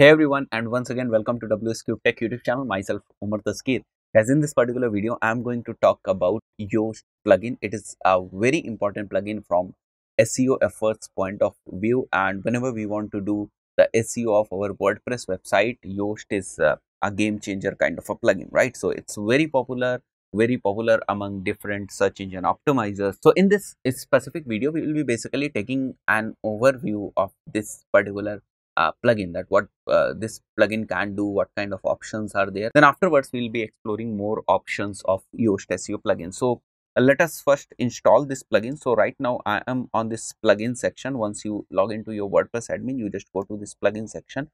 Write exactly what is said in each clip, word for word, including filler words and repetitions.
Hey everyone, and once again welcome to WSCube Tech YouTube channel. Myself Umar Taskeer. Guys, in this particular video I am going to talk about Yoast plugin. It is a very important plugin from S E O efforts point of view, and whenever we want to do the S E O of our WordPress website, Yoast is uh, a game changer kind of a plugin, right? So it's very popular very popular among different search engine optimizers. So in this specific video we will be basically taking an overview of this particular Uh, plugin, that what uh, this plugin can do, what kind of options are there. Then afterwards we will be exploring more options of Yoast S E O plugin. So uh, let us first install this plugin. So right now I am on this plugin section. Once you log into your WordPress admin, you just go to this plugin section,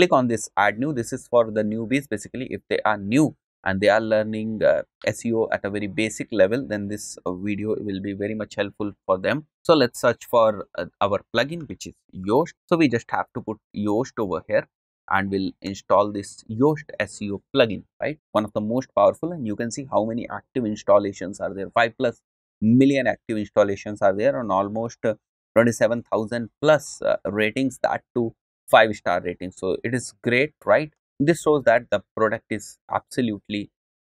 click on this add new. This is for the newbies, basically if they are new and they are learning uh, S E O at a very basic level, then this uh, video will be very much helpful for them. So let's search for uh, our plugin, which is Yoast. So we just have to put Yoast over here and we'll install this Yoast S E O plugin, right? One of the most powerful, and you can see how many active installations are there. Five plus million active installations are there on almost uh, twenty-seven thousand plus uh, ratings, that to five star ratings. So it is great, right? This shows that the product is absolutely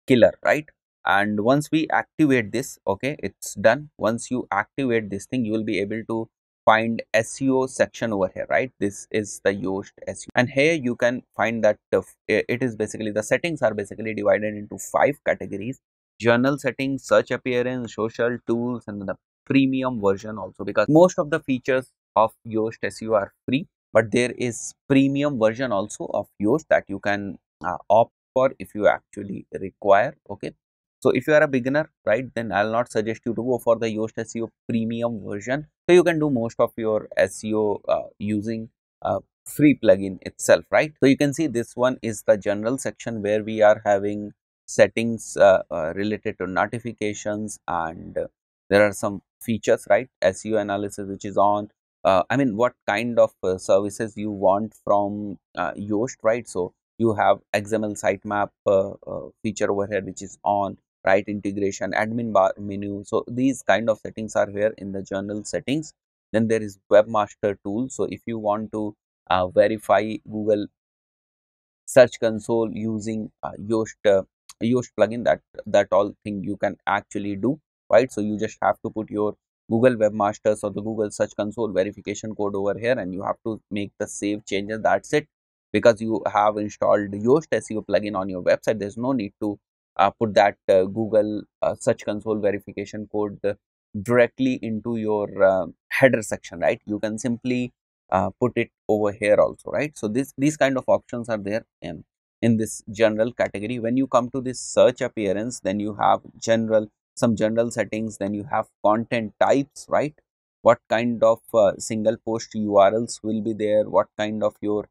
killer, right? And once we activate this, okay, it's done. Once you activate this thing, you will be able to find S E O section over here, right? This is the Yoast S E O, and here you can find that uh, it is basically, the settings are basically divided into five categories: journal settings, search appearance, social, tools, and the premium version also, because most of the features of Yoast S E O are free, but there is premium version also of Yoast that you can uh, opt for if you actually require. Okay, so if you are a beginner, right, then I'll not suggest you to go for the Yoast S E O premium version. So you can do most of your S E O uh, using uh, free plugin itself, right? So you can see this one is the general section where we are having settings uh, uh, related to notifications, and uh, there are some features, right? S E O analysis, which is on. Uh, I mean, what kind of uh, services you want from uh, Yoast, right? So you have X M L sitemap uh, uh, feature over here, which is on, right? Integration, admin bar menu. So these kind of settings are here in the journal settings. Then there is webmaster tool. So if you want to uh, verify Google Search Console using uh, Yoast uh, Yoast plugin, that that all thing you can actually do, right? So you just have to put your Google Webmasters or the Google Search Console verification code over here, and you have to make the save changes. That's it, because you have installed Yoast S E O plugin on your website. There's no need to uh, put that uh, Google uh, Search Console verification code uh, directly into your uh, header section, right? You can simply uh, put it over here also, right? So this these kind of options are there in, in this general category. When you come to this search appearance, then you have general some general settings, then you have content types, right? What kind of uh, single post U R Ls will be there, what kind of your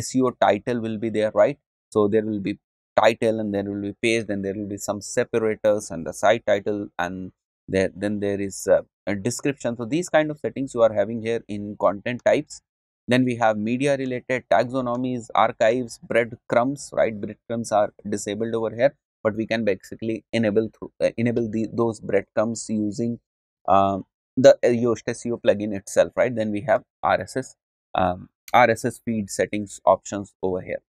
S E O title will be there, right? So there will be title, and there will be page, then there will be some separators and the site title, and there then there is uh, a description. So these kind of settings you are having here in content types. Then we have media related, taxonomies, archives, breadcrumbs, right? Breadcrumbs are disabled over here, but we can basically enable through uh, enable the, those breadcrumbs using um, the uh, Yoast S E O plugin itself, right? Then we have R S S um, R S S feed settings options over here.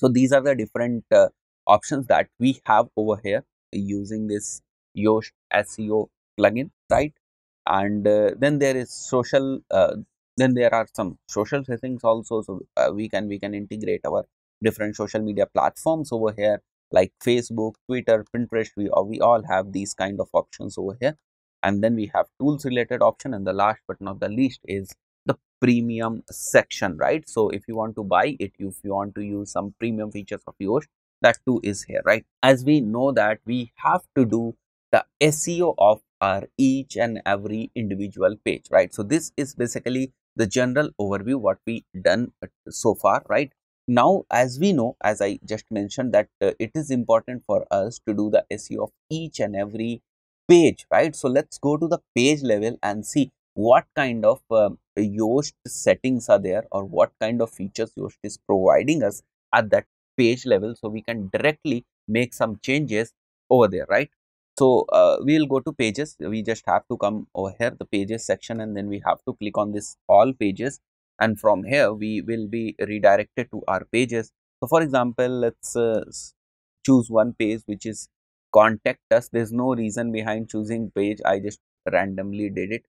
So these are the different uh, options that we have over here using this Yoast S E O plugin, right? And uh, then there is social. Uh, then there are some social settings also. So uh, we can we can integrate our different social media platforms over here, like Facebook, Twitter, Pinterest. We, we all have these kind of options over here. And then we have tools related option, and the last but not the least is the premium section, right? So if you want to buy it, if you want to use some premium features of Yoast, that too is here, right? As we know that we have to do the S E O of our each and every individual page, right? So this is basically the general overview what we done so far, right? Now, as we know, as I just mentioned, that uh, it is important for us to do the S E O of each and every page, right? So let's go to the page level and see what kind of um, Yoast settings are there, or what kind of features Yoast is providing us at that page level, so we can directly make some changes over there, right? So uh, we will go to pages. We just have to come over here, the pages section, and then we have to click on this all pages. and from here we will be redirected to our pages. So for example, let's uh, choose one page which is contact us. There is no reason behind choosing page, I just randomly did it,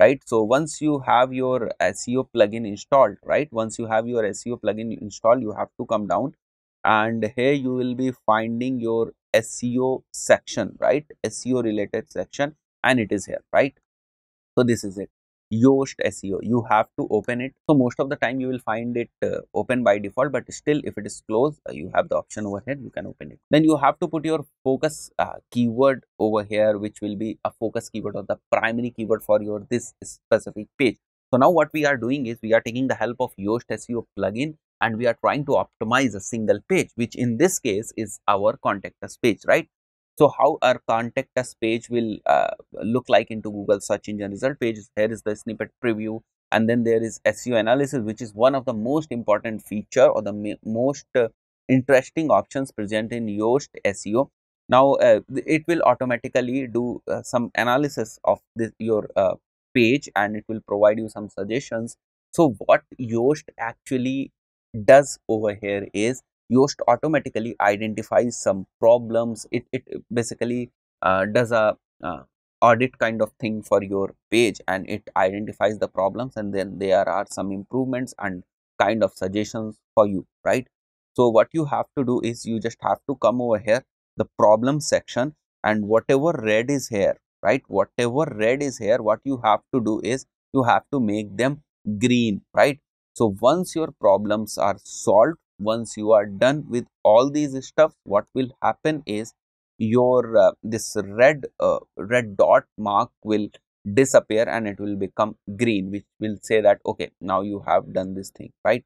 right? So once you have your S E O plugin installed, right, once you have your S E O plugin installed, you have to come down and here you will be finding your S E O section, right, S E O related section, and it is here, right? So this is it, Yoast S E O. You have to open it. So most of the time you will find it uh, open by default, but still if it is closed, uh, you have the option over here, you can open it. Then you have to put your focus uh, keyword over here, which will be a focus keyword or the primary keyword for your this specific page. So now what we are doing is we are taking the help of Yoast S E O plugin and we are trying to optimize a single page, which in this case is our contact us page, right? So how our contact us page will uh, look like into Google search engine result page. Here is the snippet preview, and then there is S E O analysis, which is one of the most important feature or the most uh, interesting options present in Yoast S E O. Now uh, it will automatically do uh, some analysis of this, your uh, page, and it will provide you some suggestions. So what Yoast actually does over here is Yoast automatically identifies some problems. It, it basically uh, does a uh, audit kind of thing for your page, and it identifies the problems, and then there are some improvements and kind of suggestions for you, right? So what you have to do is you just have to come over here, the problem section, and whatever red is here, right, whatever red is here, what you have to do is you have to make them green, right? So once your problems are solved, once you are done with all these stuff, what will happen is your uh, this red uh, red dot mark will disappear and it will become green, which will say that okay, now you have done this thing, right?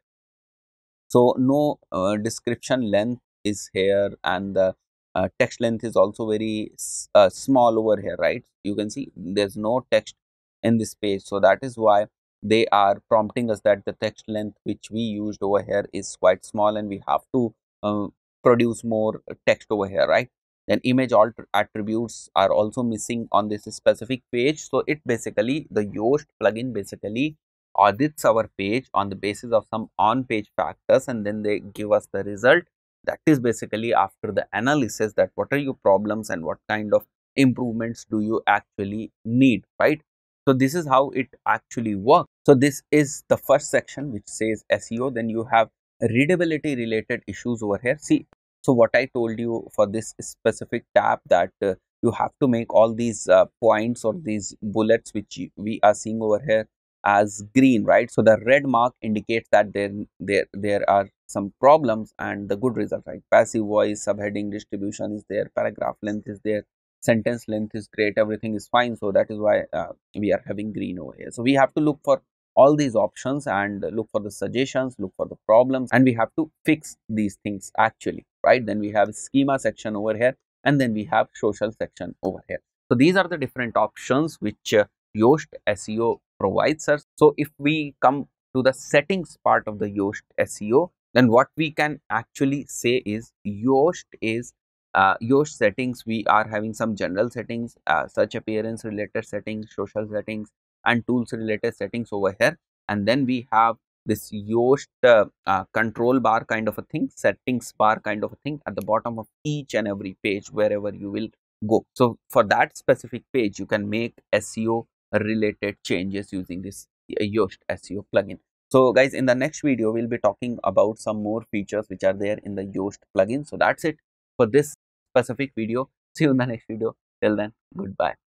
So no uh, description length is here, and the uh, text length is also very uh, small over here, right? You can see there's no text in this page, so that is why they are prompting us that the text length which we used over here is quite small and we have to uh, produce more text over here, right? Then image alt attributes are also missing on this specific page. So it basically, the Yoast plugin basically audits our page on the basis of some on-page factors, and then they give us the result. That is basically after the analysis that what are your problems and what kind of improvements do you actually need, right? So this is how it actually works. So this is the first section which says S E O. Then you have readability related issues over here. See, so what I told you for this specific tab, that uh, you have to make all these uh, points or these bullets which we are seeing over here as green, right? So the red mark indicates that there, there, there are some problems and the good result, right? Passive voice, subheading distribution is there, paragraph length is there, sentence length is great, everything is fine. So that is why uh, we are having green over here. So we have to look for all these options and look for the suggestions, look for the problems, and we have to fix these things actually, right? Then we have schema section over here, and then we have social section over here. So these are the different options which uh, Yoast S E O provides us. So if we come to the settings part of the Yoast S E O, then what we can actually say is Yoast is Uh, Yoast settings, we are having some general settings, uh, search appearance related settings, social settings, and tools related settings over here. And then we have this Yoast uh, uh, control bar kind of a thing, settings bar kind of a thing at the bottom of each and every page wherever you will go. So for that specific page, you can make S E O related changes using this Yoast S E O plugin. So guys, in the next video, we'll be talking about some more features which are there in the Yoast plugin. So that's it for this specific video. See you in the next video. Till then, goodbye.